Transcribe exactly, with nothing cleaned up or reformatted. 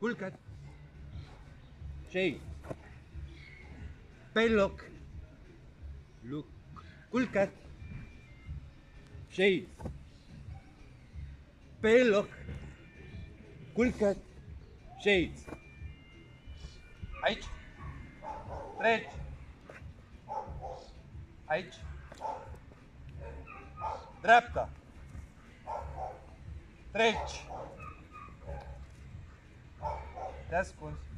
Culcă-te! Ce-i? Pe loc! Luc! Culcă-te! Ce-i? Pe loc! Culcă-te! Ce-i? Aici! Treci! Aici! Dreapta! Treci! Te ascunzi.